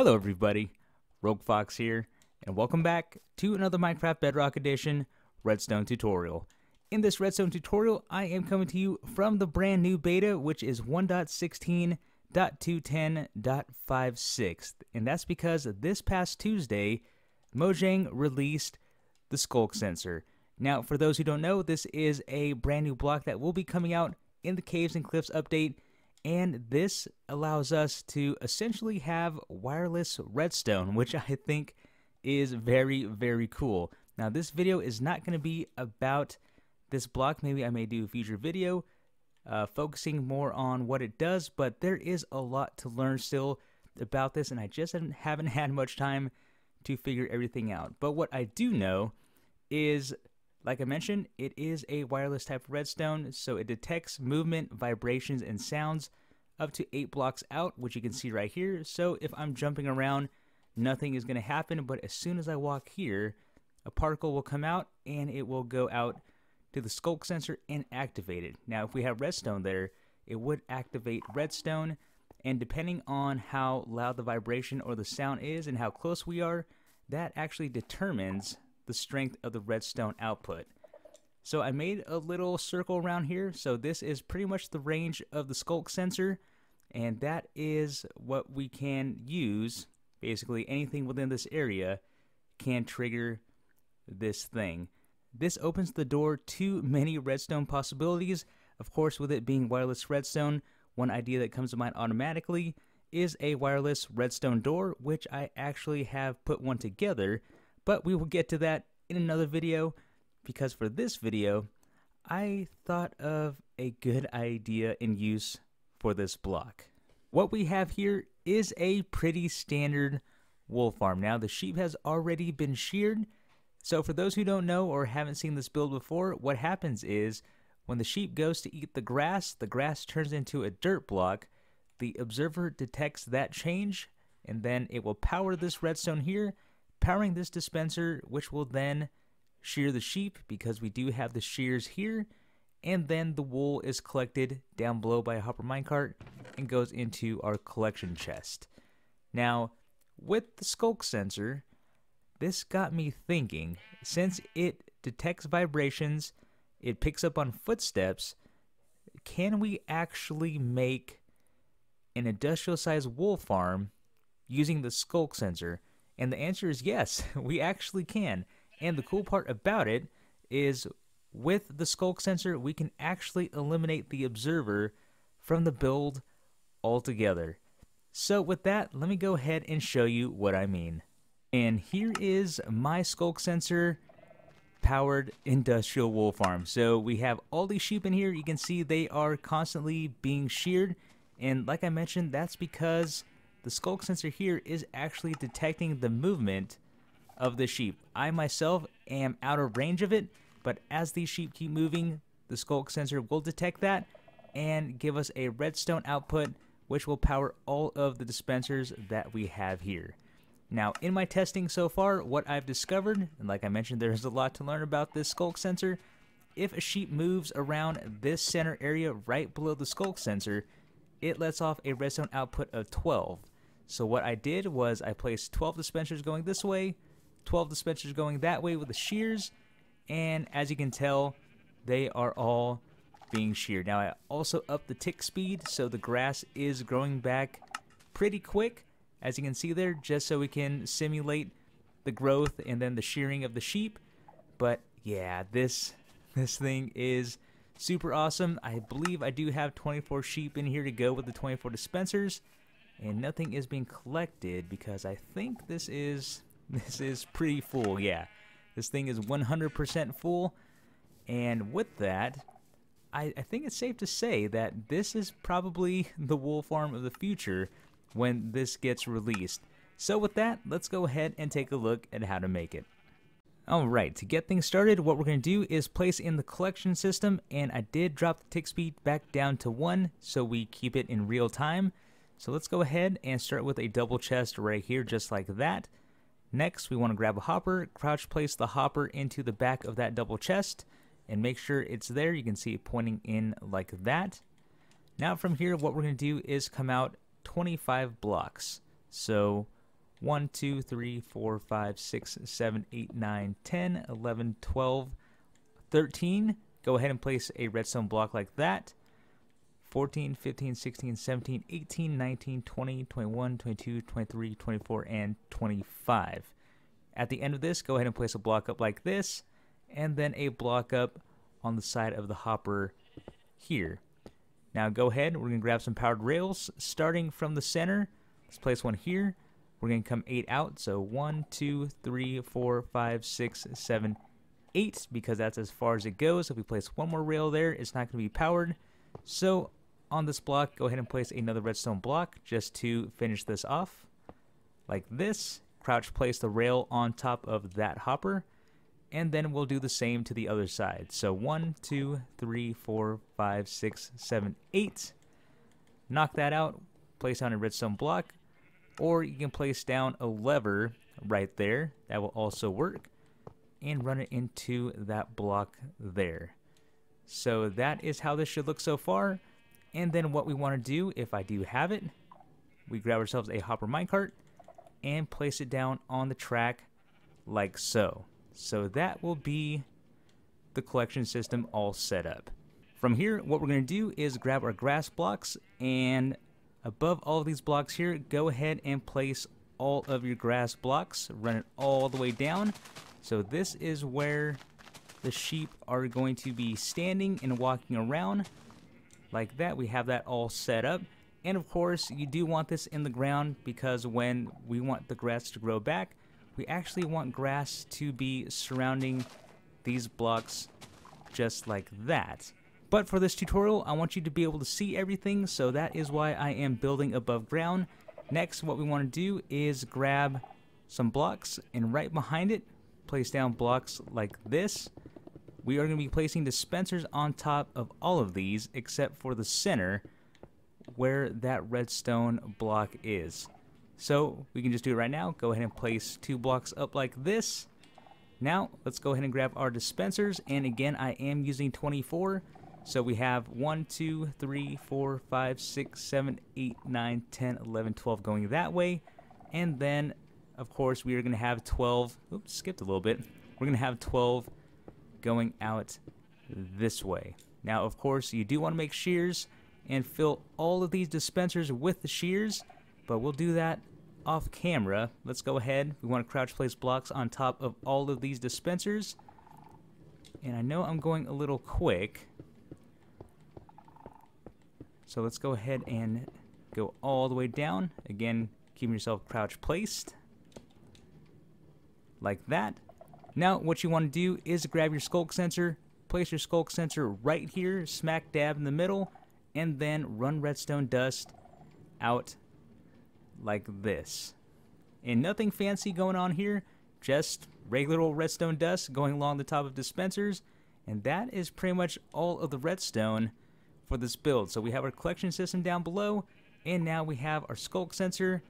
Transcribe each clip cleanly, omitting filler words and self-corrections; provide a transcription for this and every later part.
Hello everybody, Rogue Fox here, and welcome back to another Minecraft Bedrock Edition Redstone tutorial. In this Redstone tutorial, I am coming to you from the brand new beta, which is 1.16.210.56, and that's because this past Tuesday, Mojang released the Sculk Sensor. Now, for those who don't know, this is a brand new block that will be coming out in the Caves and Cliffs Update, and this allows us to essentially have wireless redstone, which I think is very, very cool. Now, this video is not going to be about this block. Maybe I may do a future video focusing more on what it does, but there is a lot to learn still about this, and I just haven't had much time to figure everything out. But what I do know is, like I mentioned, it is a wireless type of redstone, so it detects movement, vibrations, and sounds up to 8 blocks out, which you can see right here. So if I'm jumping around, nothing is going to happen, but as soon as I walk here, a particle will come out, and it will go out to the Sculk Sensor and activate it. Now, if we have redstone there, it would activate redstone, and depending on how loud the vibration or the sound is and how close we are, that actually determines the strength of the redstone output. So I made a little circle around here, so this is pretty much the range of the Sculk Sensor, and that is what we can use. Basically anything within this area can trigger this thing. This opens the door to many redstone possibilities. Of course, with it being wireless redstone, one idea that comes to mind automatically is a wireless redstone door, which I actually have put one together. But we will get to that in another video, because for this video, I thought of a good idea in use for this block. What we have here is a pretty standard wool farm. Now, the sheep has already been sheared. So for those who don't know or haven't seen this build before, what happens is when the sheep goes to eat the grass turns into a dirt block. The observer detects that change, and then it will power this redstone here, powering this dispenser, which will then shear the sheep, because we do have the shears here, and then the wool is collected down below by a hopper minecart and goes into our collection chest. Now, with the Sculk Sensor, this got me thinking. Since it detects vibrations, it picks up on footsteps, can we actually make an industrial-sized wool farm using the Sculk Sensor? And the answer is yes, we actually can. And the cool part about it is with the Sculk Sensor, we can actually eliminate the observer from the build altogether. So with that, let me go ahead and show you what I mean. And here is my Sculk Sensor powered industrial wool farm. So we have all these sheep in here. You can see they are constantly being sheared. And like I mentioned, that's because the Sculk Sensor here is actually detecting the movement of the sheep. I myself am out of range of it, but as these sheep keep moving, the Sculk Sensor will detect that and give us a redstone output, which will power all of the dispensers that we have here. Now, in my testing so far, what I've discovered, and like I mentioned, there's a lot to learn about this Sculk Sensor. If a sheep moves around this center area right below the Sculk Sensor, it lets off a redstone output of 12. So what I did was I placed 12 dispensers going this way, 12 dispensers going that way with the shears, and as you can tell, they are all being sheared. Now I also upped the tick speed, so the grass is growing back pretty quick, as you can see there, just so we can simulate the growth and then the shearing of the sheep. But yeah, this thing is super awesome. I believe I do have 24 sheep in here to go with the 24 dispensers, and nothing is being collected because I think this is pretty full. Yeah, this thing is 100% full, and with that, I think it's safe to say that this is probably the wool farm of the future when this gets released. So with that, let's go ahead and take a look at how to make it. Alright, to get things started, what we're going to do is place in the collection system, and I did drop the tick speed back down to 1, so we keep it in real time. So let's go ahead and start with a double chest right here, just like that. Next, we want to grab a hopper, crouch place the hopper into the back of that double chest, and make sure it's there. You can see it pointing in like that. Now from here, what we're going to do is come out 25 blocks. So 1, 2, 3, 4, 5, 6, 7, 8, 9, 10, 11, 12, 13. Go ahead and place a redstone block like that. 14, 15, 16, 17, 18, 19, 20, 21, 22, 23, 24, and 25. At the end of this, go ahead and place a block up like this, and then a block up on the side of the hopper here. Now go ahead, we're going to grab some powered rails, starting from the center. Let's place one here. We're going to come 8 out, so 1, 2, 3, 4, 5, 6, 7, 8, because that's as far as it goes. If we place one more rail there, it's not going to be powered. So on this block, go ahead and place another redstone block just to finish this off, like this. Crouch place the rail on top of that hopper, and then we'll do the same to the other side. So 1, 2, 3, 4, 5, 6, 7, 8. Knock that out, place on a redstone block, or you can place down a lever right there. That will also work, and run it into that block there. So that is how this should look so far. And then what we want to do, if I do have it, we grab ourselves a hopper minecart and place it down on the track like so. So that will be the collection system all set up. From here, what we're going to do is grab our grass blocks, and above all of these blocks here, go ahead and place all of your grass blocks. Run it all the way down. So this is where the sheep are going to be standing and walking around like that. We have that all set up. And of course, you do want this in the ground, because when we want the grass to grow back, we actually want grass to be surrounding these blocks just like that. But for this tutorial, I want you to be able to see everything, so that is why I am building above ground. Next, what we want to do is grab some blocks, and right behind it, place down blocks like this. We are going to be placing dispensers on top of all of these, except for the center, where that redstone block is. So we can just do it right now. Go ahead and place two blocks up like this. Now let's go ahead and grab our dispensers, and again I am using 24. So we have 1, 2, 3, 4, 5, 6, 7, 8, 9, 10, 11, 12 going that way. And then of course we are going to have 12, oops, skipped a little bit. We're going to have 12 going out this way. Now of course you do want to make shears and fill all of these dispensers with the shears, but we'll do that off camera. Let's go ahead. We want to crouch place blocks on top of all of these dispensers. And I know I'm going a little quick, so let's go ahead and go all the way down. Again, keeping yourself crouch placed like that. Now what you want to do is grab your Sculk Sensor, place your Sculk Sensor right here, smack dab in the middle, and then run redstone dust out like this. And nothing fancy going on here, just regular old redstone dust going along the top of dispensers, and that is pretty much all of the redstone for this build. So we have our collection system down below, and now we have our Sculk Sensor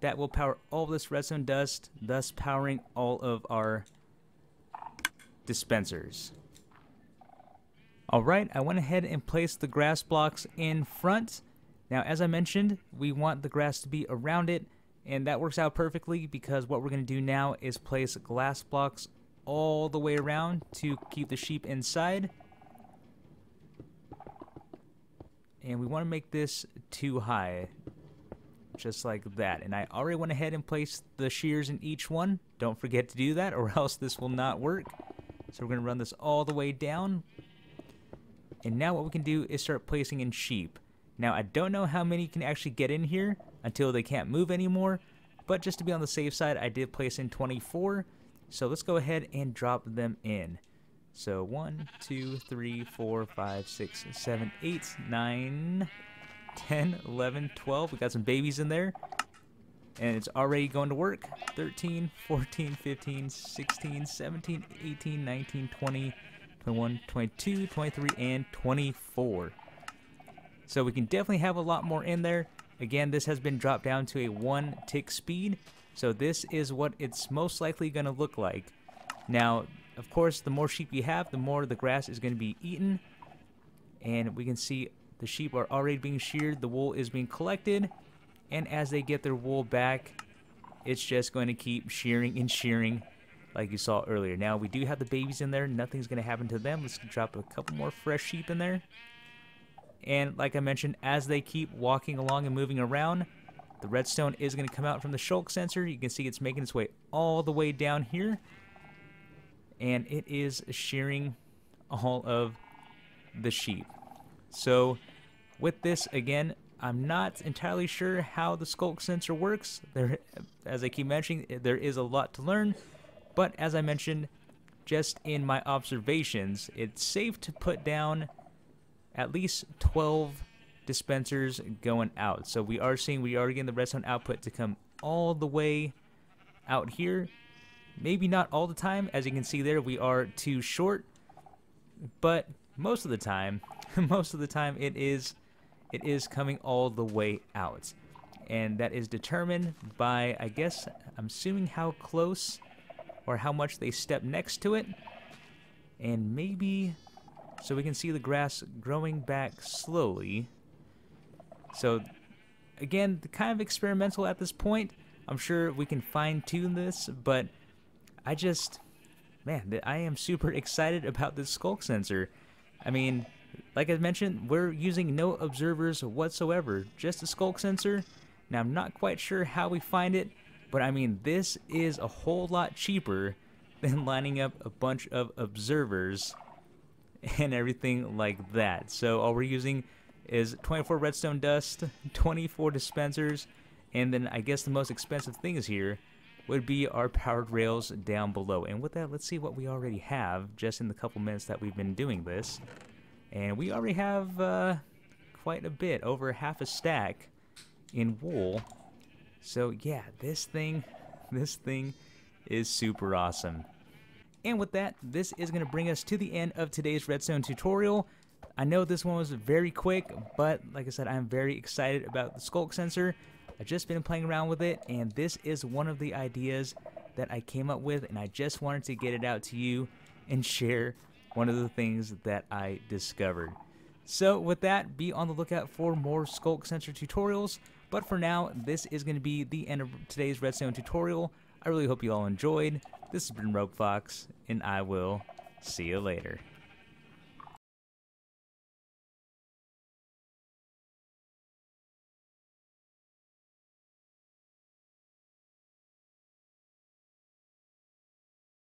that will power all this redstone dust, thus powering all of our dispensers. Alright, I went ahead and placed the grass blocks in front. Now as I mentioned, we want the grass to be around it, and that works out perfectly, because what we're going to do now is place glass blocks all the way around to keep the sheep inside. And we want to make this too high, just like that. And I already went ahead and placed the shears in each one. Don't forget to do that, or else this will not work. So we're going to run this all the way down. And now what we can do is start placing in sheep. Now I don't know how many can actually get in here until they can't move anymore, but just to be on the safe side, I did place in 24. So let's go ahead and drop them in. So 1, 2, 3, 4, 5, 6, 7, 8, 9, 10, 11, 12. We got some babies in there, and it's already going to work. 13, 14, 15, 16, 17, 18, 19, 20. 21, 22, 23, and 24. So we can definitely have a lot more in there. Again, this has been dropped down to a 1 tick speed, so this is what it's most likely going to look like. Now, of course, the more sheep you have, the more the grass is going to be eaten. And we can see the sheep are already being sheared, the wool is being collected, and as they get their wool back, It's just going to keep shearing and shearing like you saw earlier. Now, we do have the babies in there. Nothing's going to happen to them. Let's drop a couple more fresh sheep in there. And like I mentioned, as they keep walking along and moving around, the redstone is going to come out from the Sculk sensor. You can see it's making its way all the way down here. And it is shearing all of the sheep. So with this, again, I'm not entirely sure how the Sculk sensor works. There, as I keep mentioning, there is a lot to learn. But as I mentioned, just in my observations, it's safe to put down at least 12 dispensers going out. So we are getting the redstone output to come all the way out here. Maybe not all the time. As you can see there, we are too short. But most of the time, it is coming all the way out. And that is determined by, I guess, I'm assuming how close or how much they step next to it. And maybe, so we can see the grass growing back slowly. So again, kind of experimental at this point. I'm sure we can fine tune this, but I just, man, I am super excited about this Sculk sensor. I mean, like I mentioned, we're using no observers whatsoever, just a Sculk sensor. Now, I'm not quite sure how we find it, but I mean, this is a whole lot cheaper than lining up a bunch of observers and everything like that. So all we're using is 24 redstone dust, 24 dispensers, and then I guess the most expensive things here would be our powered rails down below. And with that, let's see what we already have just in the couple minutes that we've been doing this. And we already have quite a bit, over half a stack in wool. So yeah, this thing is super awesome. And with that, this is going to bring us to the end of today's redstone tutorial. I know this one was very quick, but like I said, I'm very excited about the Sculk sensor. I've just been playing around with it, and this is one of the ideas that I came up with, and I just wanted to get it out to you and share one of the things that I discovered. So with that, be on the lookout for more Sculk sensor tutorials. But for now, this is going to be the end of today's redstone tutorial. I really hope you all enjoyed. This has been Rogue Fox, and I will see you later.